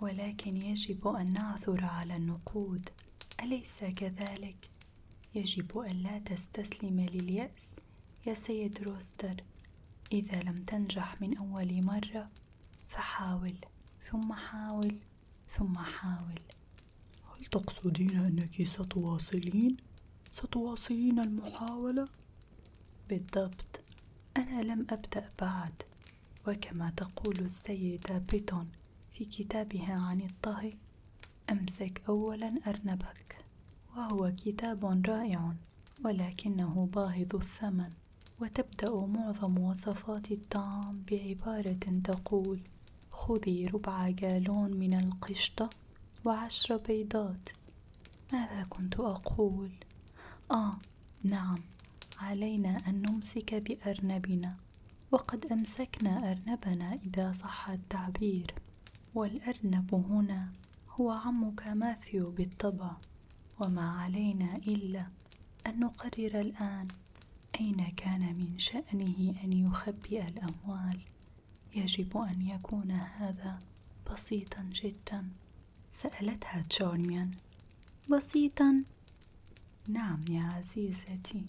ولكن يجب أن نعثر على النقود، أليس كذلك؟ يجب أن لا تستسلم لليأس يا سيد روستر. إذا لم تنجح من أول مرة فحاول ثم حاول ثم حاول. هل تقصدين أنك ستواصلين؟ ستواصلين المحاولة؟ بالضبط، أنا لم أبدأ بعد، وكما تقول السيدة بيتون في كتابها عن الطهي، أمسك أولا أرنبك، وهو كتاب رائع ولكنه باهظ الثمن. وتبدأ معظم وصفات الطعام بعبارة تقول: خذي ربع جالون من القشطة و10 بيضات. ماذا كنت أقول؟ نعم، علينا أن نمسك بأرنبنا، وقد أمسكنا أرنبنا إذا صح التعبير. والأرنب هنا هو عمك ماثيو بالطبع، وما علينا إلا أن نقرر الآن أين كان من شأنه أن يخبئ الأموال. يجب أن يكون هذا بسيطا جدا. سألتها تشارميان: بسيطا؟ نعم يا عزيزتي،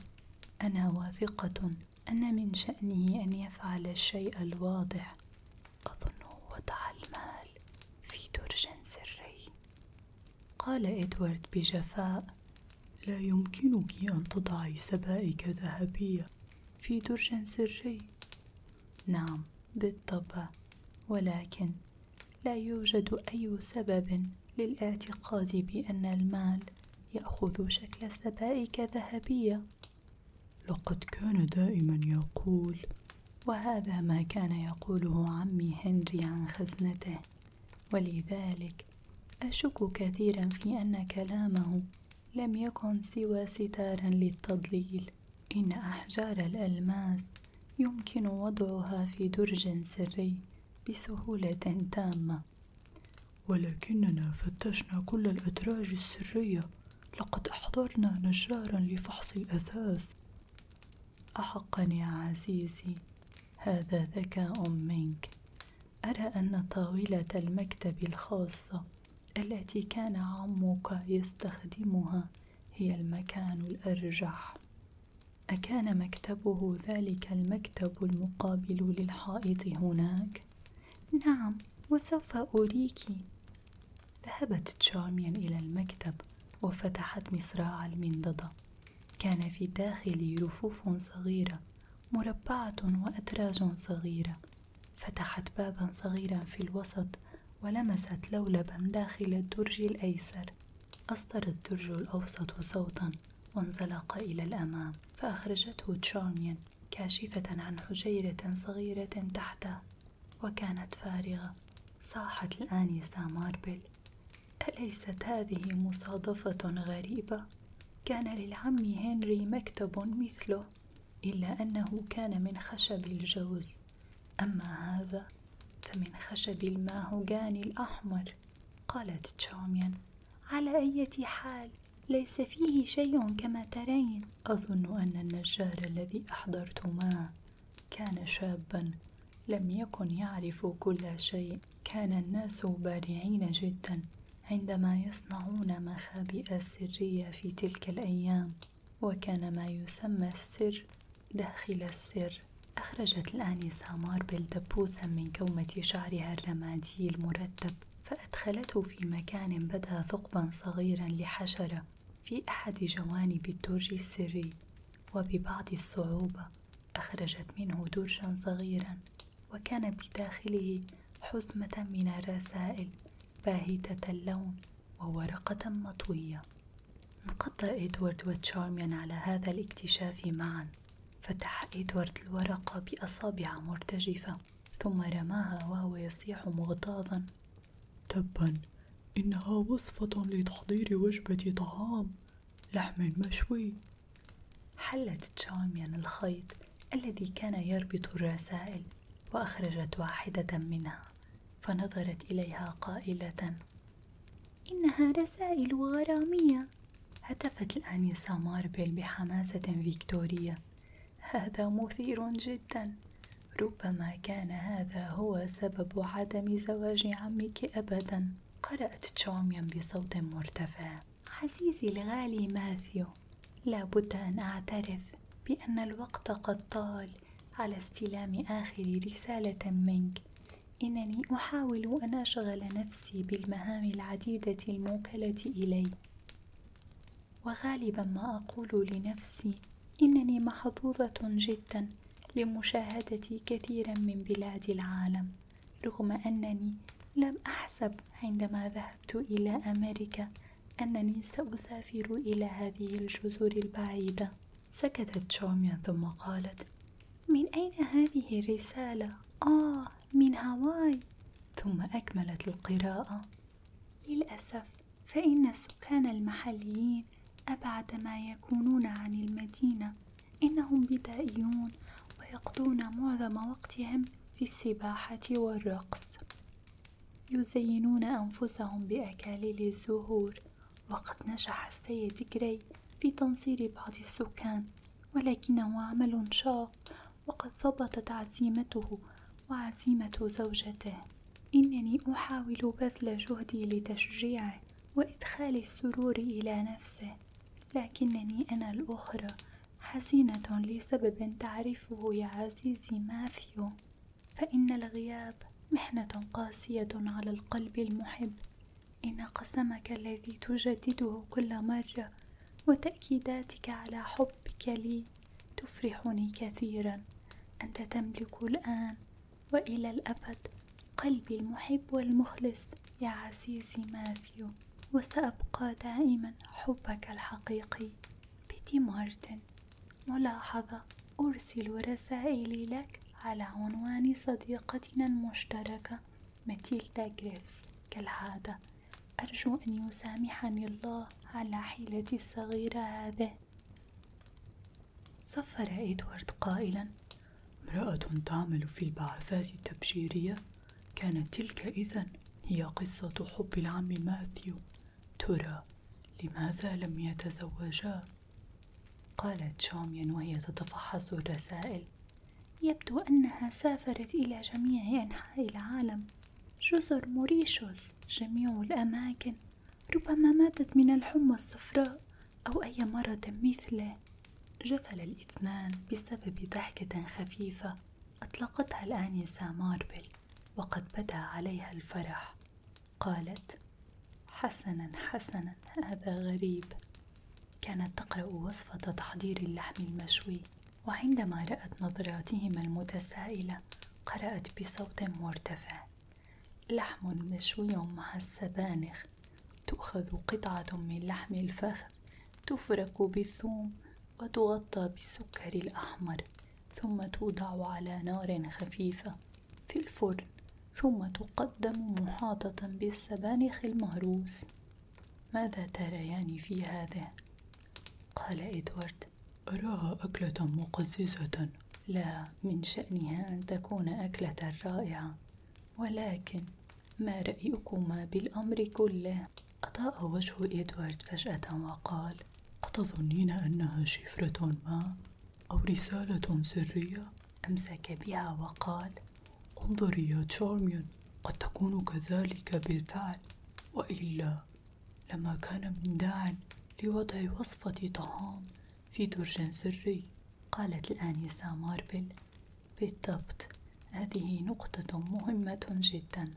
أنا واثقة أن من شأنه أن يفعل الشيء الواضح. أظن وضع المال في درج سري. قال إدوارد بجفاء: لا يمكنك أن تضعي سبائك ذهبية في درج سري. نعم بالطبع، ولكن لا يوجد أي سبب للاعتقاد بأن المال يأخذ شكل سبائك ذهبية. لقد كان دائما يقول، وهذا ما كان يقوله عمي هنري عن خزنته، ولذلك أشك كثيرا في أن كلامه لم يكن سوى ستارا للتضليل. إن أحجار الألماس يمكن وضعها في درج سري بسهولة تامة. ولكننا فتشنا كل الأدراج السرية، لقد أحضرنا نجارا لفحص الأثاث. أحقا يا عزيزي، هذا ذكاء منك. أرى أن طاولة المكتب الخاصة التي كان عمك يستخدمها هي المكان الأرجح. أكان مكتبه ذلك المكتب المقابل للحائط هناك؟ نعم، وسوف أريك. ذهبت تشارميان إلى المكتب وفتحت مصراع المنضدة. كان في داخله رفوف صغيرة مربعة وأدراج صغيرة. فتحت بابا صغيرا في الوسط ولمست لولبا داخل الدرج الأيسر. أصدر الدرج الأوسط صوتا وانزلق إلى الأمام، فأخرجته تشارميان كاشفة عن حجيرة صغيرة تحته، وكانت فارغة. صاحت الآنسة ماربل: أليست هذه مصادفة غريبة؟ كان للعم هنري مكتب مثله، إلا أنه كان من خشب الجوز، أما هذا فمن خشب الماهوغان الأحمر. قالت تشارميان: على أي حال ليس فيه شيء كما ترين. أظن أن النجار الذي أحضرت معه كان شابا لم يكن يعرف كل شيء. كان الناس بارعين جدا عندما يصنعون مخابئ سرية في تلك الأيام، وكان ما يسمى السر داخل السر. أخرجت الآنسة ماربل دبوسا من كومة شعرها الرمادي المرتب، فأدخلته في مكان بدا ثقبا صغيرا لحشرة في أحد جوانب الدرج السري، وببعض الصعوبة أخرجت منه درجا صغيرا، وكان بداخله حزمة من الرسائل باهتة اللون وورقة مطوية. انقضى إدوارد وتشارميان على هذا الاكتشاف معا. فتح إدوارد الورقة بأصابع مرتجفة ثم رماها وهو يصيح مغتاظا: تبا، إنها وصفة لتحضير وجبة طعام، لحم مشوي. حلت تشارميان الخيط الذي كان يربط الرسائل وأخرجت واحدة منها، فنظرت إليها قائلة: إنها رسائل غرامية. هتفت الآنسة ماربل بحماسة فيكتورية: هذا مثير جدا، ربما كان هذا هو سبب عدم زواج عمك أبداً، قرأت تشارميان بصوت مرتفع. عزيزي الغالي ماثيو، لا بد أن أعترف بأن الوقت قد طال على استلام آخر رسالة منك. إنني أحاول أن أشغل نفسي بالمهام العديدة الموكلة إلي، وغالبا ما أقول لنفسي إنني محظوظة جدا لمشاهدة كثيرا من بلاد العالم، رغم أنني لم أحسب عندما ذهبت إلى أمريكا أنني سأسافر إلى هذه الجزر البعيدة. سكتت تشارميان ثم قالت: من أين هذه الرسالة؟ من هاواي. ثم أكملت القراءة: للأسف فإن السكان المحليين أبعد ما يكونون عن المدينة، إنهم بدائيون ويقضون معظم وقتهم في السباحة والرقص، يزينون أنفسهم بأكاليل الزهور. وقد نجح السيد جراي في تنصير بعض السكان، ولكنه عمل شاق، وقد ضبطت عزيمته وعزيمة زوجته. إنني أحاول بذل جهدي لتشجيعه وإدخال السرور إلى نفسه، لكنني أنا الأخرى حزينة لسبب تعرفه يا عزيزي ماثيو، فإن الغياب محنة قاسية على القلب المحب. إن قسمك الذي تجدده كل مرة وتأكيداتك على حبك لي تفرحني كثيرا. أنت تملك الآن وإلى الأبد قلبي المحب والمخلص يا عزيزي ماثيو، وسأبقى دائما حبك الحقيقي. بيتي مارتن. ملاحظة: أرسل رسائلي لك على عنوان صديقتنا المشتركة ماتيلدا جريفز كالعادة. أرجو أن يسامحني الله على حيلتي الصغيرة هذه. صفر إدوارد قائلا: امرأة تعمل في البعثات التبشيرية؟ كانت تلك إذن هي قصة حب العم ماثيو. ترى لماذا لم يتزوجا؟ قالت تشارميان وهي تتفحص الرسائل: يبدو أنها سافرت إلى جميع أنحاء العالم، جزر موريشوس، جميع الأماكن، ربما ماتت من الحمى الصفراء أو أي مرض مثله. جفل الاثنان بسبب ضحكة خفيفة أطلقتها الآنسة ماربل وقد بدا عليها الفرح. قالت: حسنا حسنا، هذا غريب. كانت تقرأ وصفة تحضير اللحم المشوي، وعندما رأت نظراتهما المتسائلة قرأت بصوت مرتفع: لحم مشوي مع السبانخ، تؤخذ قطعة من لحم الفخذ، تفرك بالثوم وتغطى بالسكر الأحمر، ثم توضع على نار خفيفة في الفرن، ثم تقدم محاطة بالسبانخ المهروس. ماذا تريان في هذا؟ قال إدوارد: أراها أكلة مقززة. لا، من شأنها أن تكون أكلة رائعة، ولكن ما رأيكما بالأمر كله؟ أضاء وجه إدوارد فجأة وقال: أتظنين أنها شفرة ما أو رسالة سرية؟ أمسك بها وقال: انظري يا تشارميان، قد تكون كذلك بالفعل، وإلا لما كان من داع لوضع وصفة طعام في درج سري. قالت الآنسة ماربل: بالضبط، هذه نقطة مهمة جدا.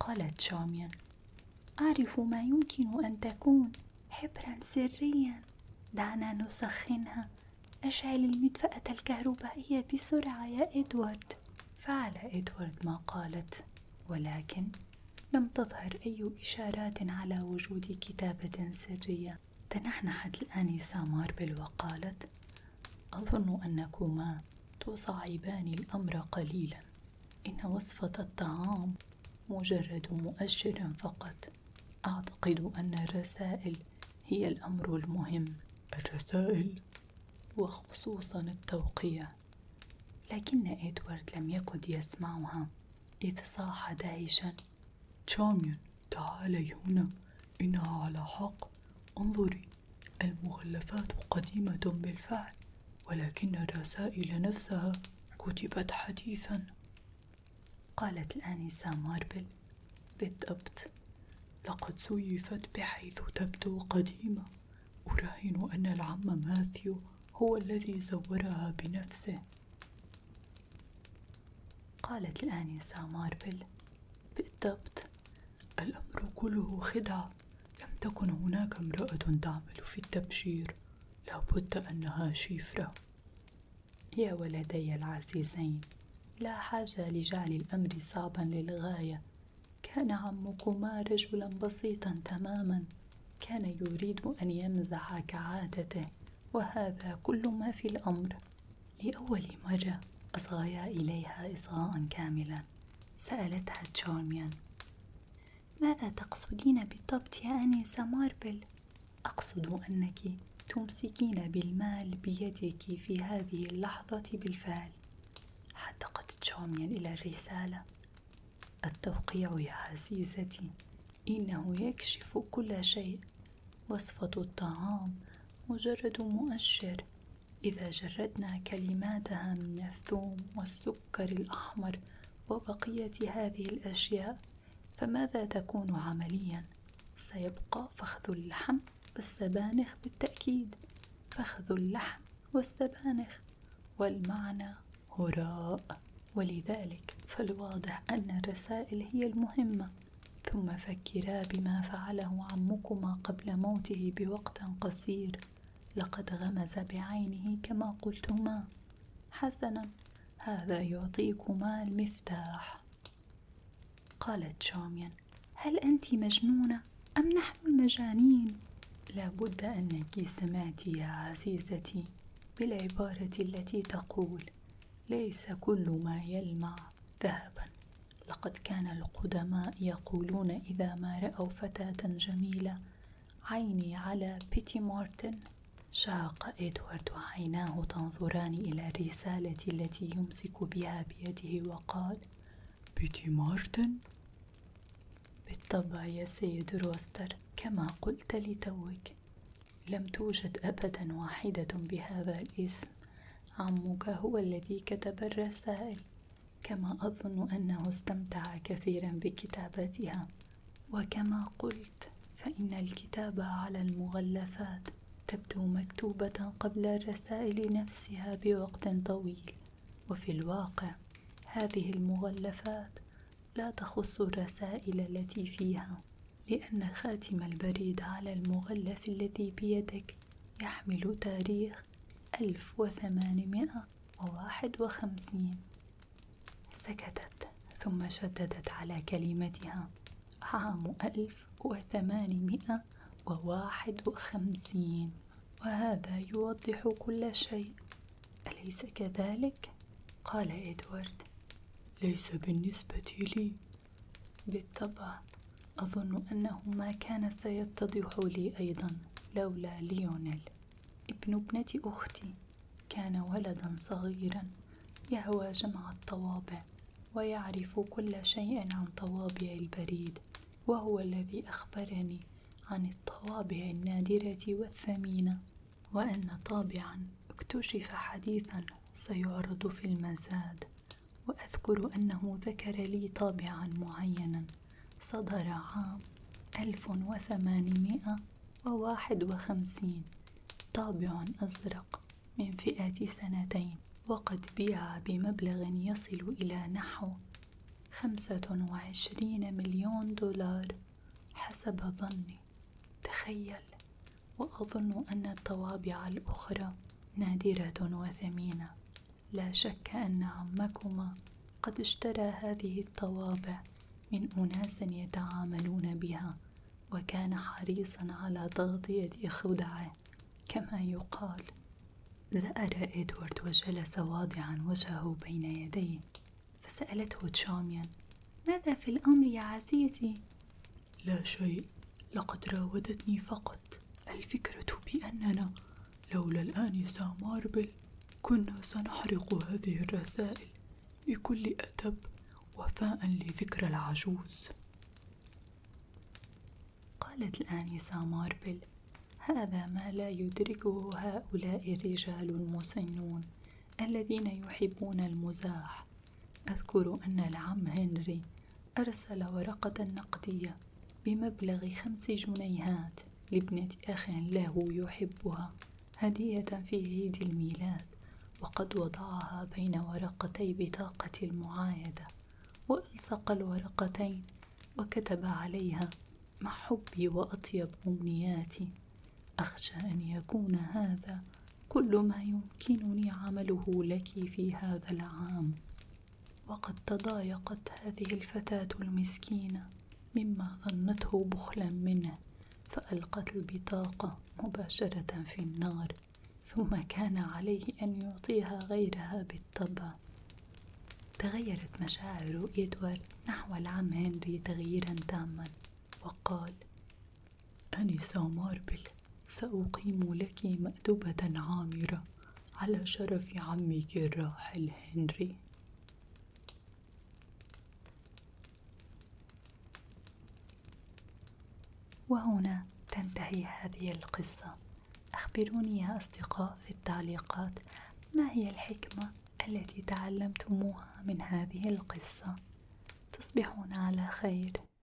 قالت تشارميان: أعرف ما يمكن أن تكون حبرا سريا. دعنا نسخنها. أشعل المدفأة الكهربائية بسرعة يا إدوارد. فعل إدوارد ما قالت، ولكن لم تظهر أي إشارات على وجود كتابة سرية. تنحنحت الآنسة ماربل وقالت: أظن أنكما تصعبان الأمر قليلا. إن وصفة الطعام مجرد مؤشر فقط، أعتقد أن الرسائل هي الأمر المهم. الرسائل وخصوصا التوقيع. لكن إدوارد لم يكد يسمعها إذ صاح دهشا: تشارميان، تعالي هنا، إنها على حق. انظري، المغلفات قديمة بالفعل، ولكن الرسائل نفسها كتبت حديثا، قالت الآنسة ماربل بالضبط. لقد زيفت بحيث تبدو قديمة. أراهن أن العم ماثيو هو الذي زورها بنفسه، قالت الآنسة ماربل بالضبط. الأمر كله خدعة، لم تكن هناك امرأة تعمل في التبشير، لابد أنها شفرة. يا ولدي العزيزين، لا حاجة لجعل الأمر صعبا للغاية. كان عمكما رجلا بسيطا تماما، كان يريد أن يمزح كعادته، وهذا كل ما في الأمر. لأول مرة أصغيا إليها إصغاء كاملا. سألتها تشارميان: ماذا تقصدين بالضبط يا آنسة ماربل؟ أقصد أنك تمسكين بالمال بيدك في هذه اللحظة بالفعل. حدقت تشارميان إلى الرسالة. التوقيع يا عزيزتي، إنه يكشف كل شيء. وصفة الطعام مجرد مؤشر. إذا جردنا كلماتها من الثوم والسكر الأحمر وبقية هذه الأشياء، فماذا تكون عمليا؟ سيبقى فخذ اللحم والسبانخ بالتأكيد، فخذ اللحم والسبانخ، والمعنى هراء. ولذلك فالواضح أن الرسائل هي المهمة. ثم فكرا بما فعله عمكما قبل موته بوقت قصير. لقد غمز بعينه كما قلتما. حسنا، هذا يعطيكما المفتاح. قالت شاميان: هل أنت مجنونة أم نحن المجانين؟ لابد أنك سمعت يا عزيزتي بالعبارة التي تقول: ليس كل ما يلمع ذهبا. لقد كان القدماء يقولون إذا ما رأوا فتاة جميلة: عيني على بيتي مارتن. شاق إدوارد وعيناه تنظران إلى الرسالة التي يمسك بها بيده، وقال: بيتي مارتن؟ بالطبع يا سيد روستر، كما قلت لتوك، لم توجد أبدا واحدة بهذا الاسم. عمك هو الذي كتب الرسائل، كما أظن أنه استمتع كثيرا بكتابتها. وكما قلت، فإن الكتابة على المغلفات تبدو مكتوبة قبل الرسائل نفسها بوقت طويل، وفي الواقع هذه المغلفات لا تخص الرسائل التي فيها، لأن خاتم البريد على المغلف الذي بيدك يحمل تاريخ 1851. سكتت، ثم شددت على كلمتها: عام 1851، وهذا يوضح كل شيء، أليس كذلك؟ قال إدوارد: ليس بالنسبة لي. بالطبع، أظن أنه ما كان سيتضح لي أيضا لولا ليونيل ابن ابنة أختي. كان ولدا صغيرا يهوى جمع الطوابع، ويعرف كل شيء عن طوابع البريد، وهو الذي أخبرني عن الطوابع النادرة والثمينة، وأن طابعا اكتشف حديثا سيعرض في المزاد. وأذكر أنه ذكر لي طابعا معينا صدر عام 1851، طابع أزرق من فئة 2، وقد بيع بمبلغ يصل إلى نحو 25 مليون دولار حسب ظني. تخيل! وأظن أن الطوابع الأخرى نادرة وثمينة. لا شك أن عمكما قد اشترى هذه الطوابع من أناس يتعاملون بها، وكان حريصا على تغطية خدعه كما يقال. زأر إدوارد وجلس واضعا وجهه بين يديه. فسألته تشارميان: ماذا في الأمر يا عزيزي؟ لا شيء، لقد راودتني فقط الفكرة بأننا لولا الآنسة ماربل كنا سنحرق هذه الرسائل بكل أدب وفاء لذكرى العجوز. قالت الآنسة ماربل: هذا ما لا يدركه هؤلاء الرجال المسنون، الذين يحبون المزاح. أذكر أن العم هنري أرسل ورقة نقدية بمبلغ 5 جنيهات لابنة أخ له يحبها هدية في عيد الميلاد، وقد وضعها بين ورقتي بطاقة المعايدة وألصق الورقتين وكتب عليها: مع حبي وأطيب أمنياتي. أخشى أن يكون هذا كل ما يمكنني عمله لك في هذا العام. وقد تضايقت هذه الفتاة المسكينة مما ظنته بخلا منه، فألقت البطاقة مباشرة في النار، ثم كان عليه أن يعطيها غيرها بالطبع. تغيرت مشاعر إدوارد نحو العم هنري تغييرا تاما، وقال: أنسة ماربل، سأقيم لك مأدبة عامرة على شرف عمك الراحل هنري. وهنا تنتهي هذه القصة. أخبروني يا أصدقاء في التعليقات ما هي الحكمة التي تعلمتموها من هذه القصة. تصبحون على خير.